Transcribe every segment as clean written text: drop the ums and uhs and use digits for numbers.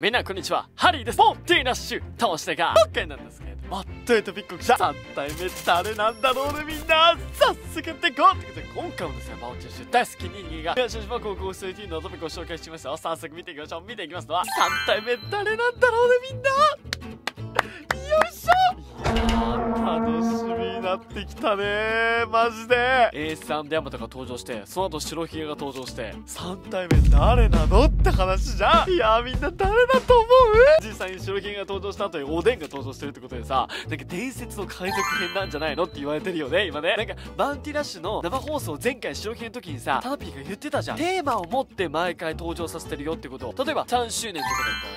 みんなこんにちは、ハリーです。Tダッシュ倒してが今回なんですけれども、トヨタピッコ来た3体目誰なんだろうね。みんな早速やっていこうということで、今回もですね、魔法収集大好き人間が東島高校生ティーのトピックを紹介しました。早速見ていきましょう。見ていきますのは3体目誰なんだろうね。みんなよいしょ。いや楽しみになってきたねー、マジで。エース&ヤマトが登場して、その後白ひげが登場して、3体目誰なのって話じゃん。いやー、みんな誰だと思う？実際に白ひげが登場した後におでんが登場してるってことでさ、なんか伝説の海賊編なんじゃないのって言われてるよね、今ね。なんかバウンティラッシュの生放送前回白ひげの時にさ、タナピーが言ってたじゃん、テーマを持って毎回登場させてるよってことを。例えば3周年って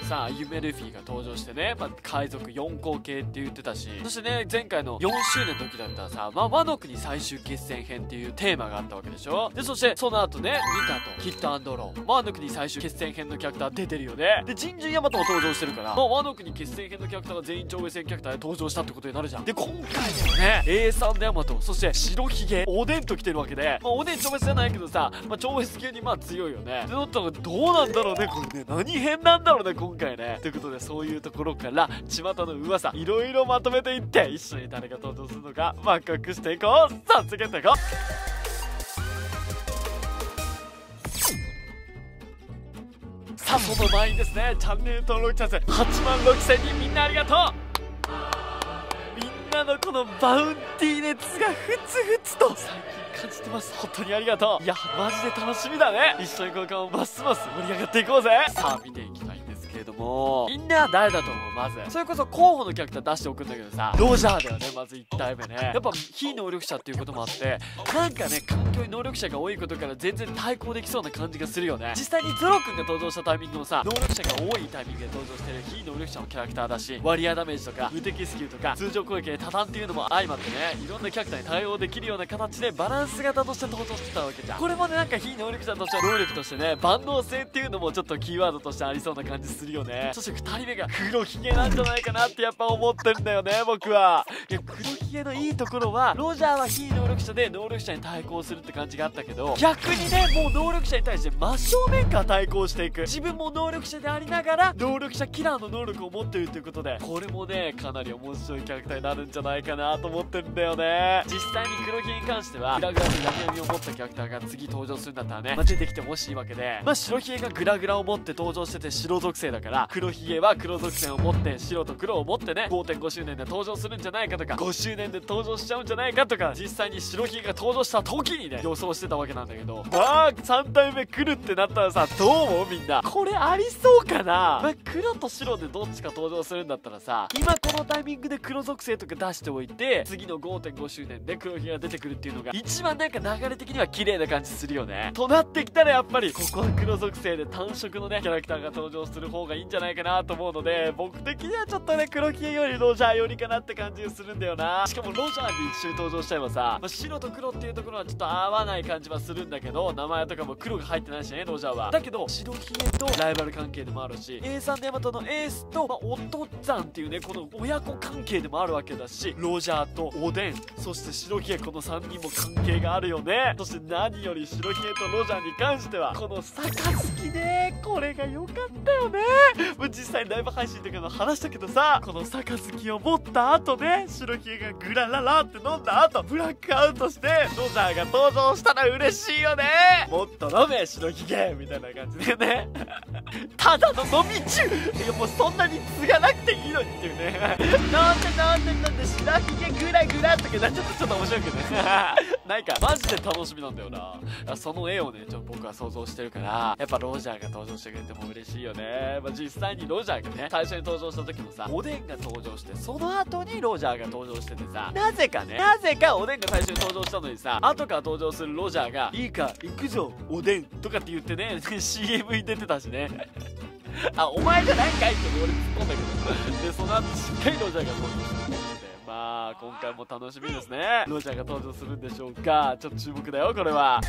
ことだったらさ、夢ルフィが登場してね、まあ、海賊4号系って言ってたし、そしてね、前回の4周年の時だったらさ、まあ、ワノ国最終決戦編っていうテーマがあったわけでしょ。でそしてその後ね、ニカとキッド&ロー、ワノ国最終決戦編のキャラクター出てるよね。で人獣ヤマトも登場してるから、まあワノ国決戦編のキャラクターが全員上位戦キャラクターで登場したってことになるじゃん。で今回もね、 A さんのヤマト、そして白ひげ、おでんと来てるわけで、まあ、おでん超越じゃないけどさ、まあ、超越級にまあ強いよね。でだったらどうなんだろうね、これね、何編なんだろうね今回ね。ということで、そういうところから巷の噂いろいろまとめていって、一緒に誰が登場するのかワクワクしていこう。さあ次やっていこう。さあその前にですね、チャンネル登録者数86000人、みんなありがとう。みんなのこのバウンティー熱がふつふつと最近感じてます。本当にありがとう。いやマジで楽しみだね。一緒に交換をますます盛り上がっていこうぜ。さあ見ていきたいんですけれども、みんなは誰だと思う？まずそれこそ候補のキャラクター出しておくんだけどさ、ロジャーだよね、まず1体目ね。やっぱ非能力者っていうこともあって、なんかね、環境に能力者が多いことから全然対抗できそうな感じがするよね。実際にゾロ君が登場したタイミングもさ、能力者が多いタイミングで登場してる非能力者のキャラクターだし、ワリアダメージとか無敵スキルとか通常攻撃で多段っていうのも相まってね、いろんなキャラクターに対応できるような形でバランス型として登場してたわけじゃん。これもね、なんか非能力者として能力としてね、万能性っていうのもちょっとキーワードとしてありそうな感じするよね。そして2人目が黒ひげなんじゃないかなってやっぱ思ってるんだよね、僕は。いや黒ひげのいいところは、ロジャーは非能力者で能力者に対抗するって感じがあったけど、逆にね、もう能力者に対して真正面から対抗していく、自分も能力者でありながら能力者キラーの能力を持っているということで、これもね、かなり面白いキャラクターになるんじゃないかなと思ってるんだよね。実際に黒ひげに関しては、グラグラと闇闇を持ったキャラクターが次登場するんだったらね、まあ、出てきてほしいわけで、まあ、白ひげがグラグラを持って登場してて白属性だから、黒ひげは黒属性を持って白と黒を持ってね、 5.5 周年で登場するんじゃないかとか、5周年で登場しちゃうんじゃないかとか、実際に白ひげが登場した時にね、予想してたわけなんだけど、まあ3体目来るってなったらさ、どう思う？みんなこれありそうかな？まあ、黒と白でどっちか登場するんだったらさ、今このタイミングで黒属性とか出しておいて、次の 5.5 周年で黒ひげが出てくるっていうのが一番なんか流れ的には綺麗な感じするよね。となってきたらやっぱりここは黒属性で単色のね、キャラクターが登場する方がいいんじゃないかなと思うので、僕的にはちょっとね、黒ひげよりロジャーよりかなって感じがするんだよな。しかもロジャーで一緒に登場しちゃえばさ、まあ、白と黒っていうところはちょっと合わない感じはするんだけど、名前とかも黒が入ってないしね、ロジャーは。だけど白ひげとライバル関係でもあるし、 A さん大和のエースと、まあ、お父さんっていうね、この親子関係でもあるわけだし、ロジャーとおでん、そして白ひげ、この3人も関係があるよね。そして何より白ひげとロジャーに関しては、このサカスキね、これが良かったよね。実際ライブ配信とかの話したけどさ、この杯を持った後ね、白ひげがグラララって飲んだ後ブラックアウトしてロジャーが登場したら嬉しいよね。もっと飲め白ひげみたいな感じでねただの飲み中、いやもうそんなに継がなくていいのにっていうねなんで白ひげグラグラとかなっちゃって、ちょっと面白いけどねないか、マジで楽しみなんだよな。その絵をね、ちょっと僕は想像してるから、やっぱロジャーが登場してくれても嬉しいよね。まあ、実際にロジャーがね、最初に登場した時もさ、おでんが登場して、その後にロジャーが登場しててさ、なぜかおでんが最初に登場したのにさ、後から登場するロジャーが「いいか行くぞおでん」とかって言ってねCM に出てたしねあ、お前じゃないんかいって俺突っ込んだけどでその後しっかりロジャーが登場して、まあ今回も楽しみですね。ロジャーが登場するんでしょうか。ちょっと注目だよこれは。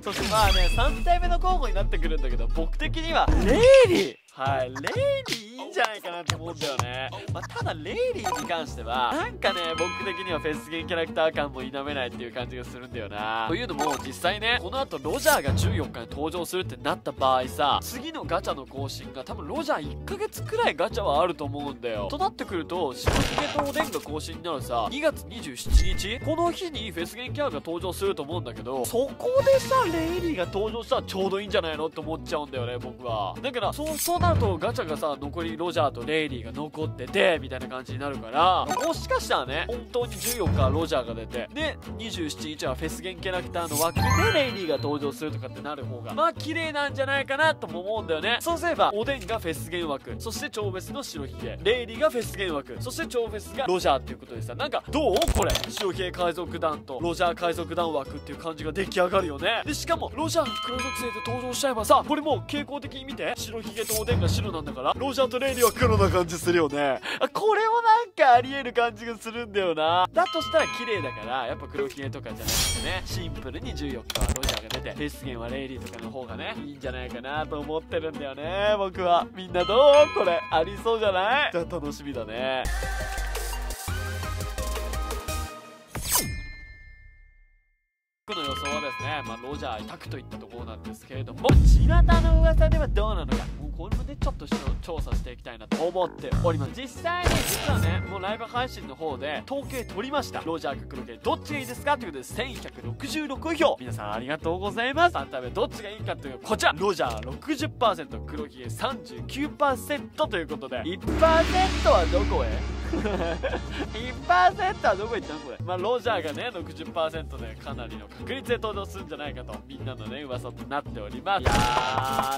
そしてまあね、3体目の候補になってくるんだけど、僕的にはレイリー。はい、レイリーんじゃないかなって思うんだよね。まあ、ただレイリーに関してはなんかね、僕的にはフェスゲンキャラクター感も否めないっていう感じがするんだよな。というのも実際ね、この後ロジャーが14日に登場するってなった場合さ、次のガチャの更新が多分ロジャー1ヶ月くらいガチャはあると思うんだよ。となってくると白ひげとおでんが更新になるさ、2月27日、この日にフェスゲンキャラが登場すると思うんだけど、そこでさレイリーが登場したらちょうどいいんじゃないのって思っちゃうんだよね、僕は。だからそうなるとガチャがさ、残りロジャーとレイリーが残っててみたいな感じになるから、もしかしたらね、本当に14日はロジャーが出て、で27日はフェスゲンキャラクターの枠でレイリーが登場するとかってなる方がまあ綺麗なんじゃないかなとも思うんだよね。そうすればおでんがフェスゲン枠、そして超フェスの白ひげ、レイリーがフェスゲン枠、そして超フェスがロジャーっていうことでさ、なんかどうこれ、白ひげ海賊団とロジャー海賊団枠っていう感じが出来上がるよね。でしかもロジャーが黒属性で登場しちゃえばさ、これもう傾向的に見て、白ひげとおでんが白なんだから、ロジャーとレイリーは黒な感じするよね。これもなんかありえる感じがするんだよな。だとしたら綺麗だから、やっぱ黒ひげとかじゃなくてね、シンプルに14日はロジャーが出て、フェスゲンはレイリーとかの方がねいいんじゃないかなと思ってるんだよね、僕は。みんなどう？これありそうじゃない？じゃあ楽しみだね。僕の予想はですね、まあ、ロジャータクといったところなんですけれども、巷の噂ではどうなのか、もうこれもねちょっと調査していきたいなと思っております。実際に実はね、もうライブ配信の方で統計取りました。ロジャーか黒系どっちがいいですかということで1166票、皆さんありがとうございます。3対目どっちがいいかというこちら、ロジャー 60%、 黒ひげ 39% ということで、 1% はどこへ1% はどこ行ったのこれ。まあロジャーがね 60% でかなりの確率で登場するんじゃないかと、みんなのね噂となっております。いや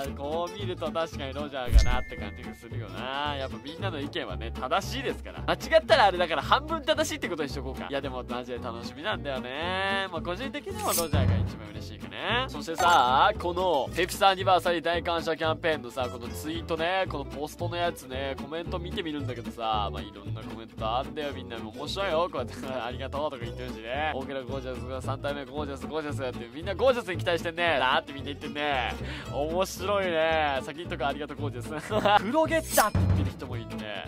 ー、こう見ると確かにロジャーがなって感じがするよな。やっぱみんなの意見はね正しいですから、間違ったらあれだから半分正しいってことにしとこうか。いやでもマジで楽しみなんだよね。まあ個人的にもロジャーが一番嬉しいかね。そしてさ、このペプスアニバーサリー大感謝キャンペーンのさ、このツイートね、このポストのやつね、コメント見てみるんだけどさ、まあいろんなコメントあんだよ。みんなも面白いよ、こうやってありがとうとか言ってるしね、大きなゴージャスが3体目ゴージャスゴージャスって、みんなゴージャスに期待してんねだってみんな言ってんね。面白いね、先にとかありがとうゴージャス黒ゲッターって言ってる人もいるね。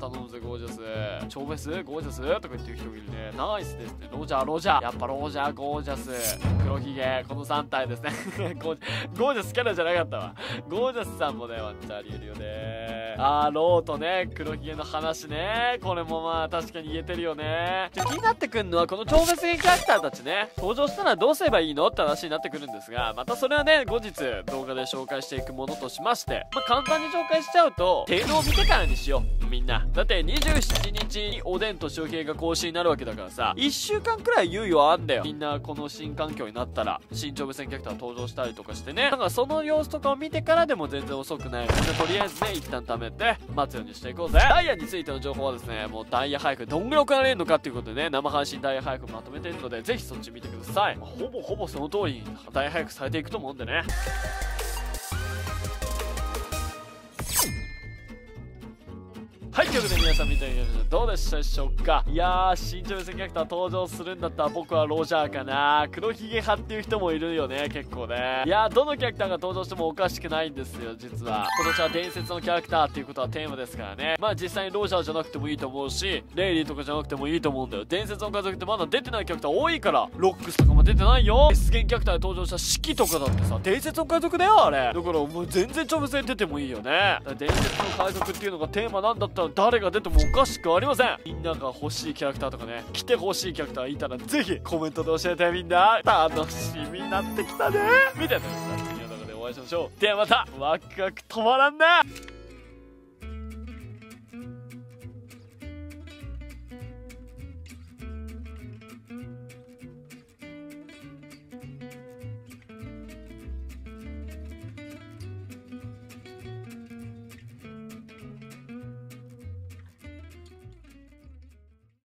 頼むぜゴージャス、超フェスゴージャスとか言ってる人もいるね。ナイスですね。ロジャーロジャー、やっぱロジャーゴージャス黒ひげ、この3体ですねゴージャスキャラじゃなかったわ。ゴージャスさんもねワンチャンありえるよね。あーローとね黒ひげの話ね、これもまあ確かに言えてるよね。気になってくるのはこの超フェスゲンキャラクターたちね、登場したらどうすればいいのって話になってくるんですが、またそれはね後日動画で紹介していくものとしまして、まあ簡単に紹介しちゃうと、程度を見てからにしようみんな。だって27日におでんと塩系が更新になるわけだからさ、1週間くらい猶予あんだよ。みんなこの新環境になったら新超無線キャラクター登場したりとかしてね、だからその様子とかを見てからでも全然遅くないので、とりあえずね一旦貯めて待つようにしていこうぜ。ダイヤについての情報はですね、もうダイヤ配布どんぐらい送られるのかっていうことでね、生配信ダイヤ配布まとめてるので、ぜひそっち見てください。ほぼその通りにダイヤ配布されていくと思うんでね。はい、ということで皆さん見てみましょう、どうでしたでしょうか。いやー、新超無線キャラクター登場するんだったら僕はロジャーかな。黒ひげ派っていう人もいるよね、結構ね。いやー、どのキャラクターが登場してもおかしくないんですよ実は。今年は伝説のキャラクターっていうことはテーマですからね、まあ実際にロジャーじゃなくてもいいと思うし、レイリーとかじゃなくてもいいと思うんだよ。伝説の家族ってまだ出てないキャラクター多いから、ロックスとかも出てないよ。フェスゲンキャラクターで登場した四季とかだってさ、伝説の家族だよあれ。だからもう全然超無線出てもいいよね。伝説の海賊っていうのがテーマなんだったら誰が出てもおかしくありません。みんなが欲しいキャラクターとかね、来て欲しいキャラクターいたらぜひコメントで教えて。みんな楽しみになってきたねみたいな。次の動画でお会いしましょう。ではまた、ワクワク止まらんね。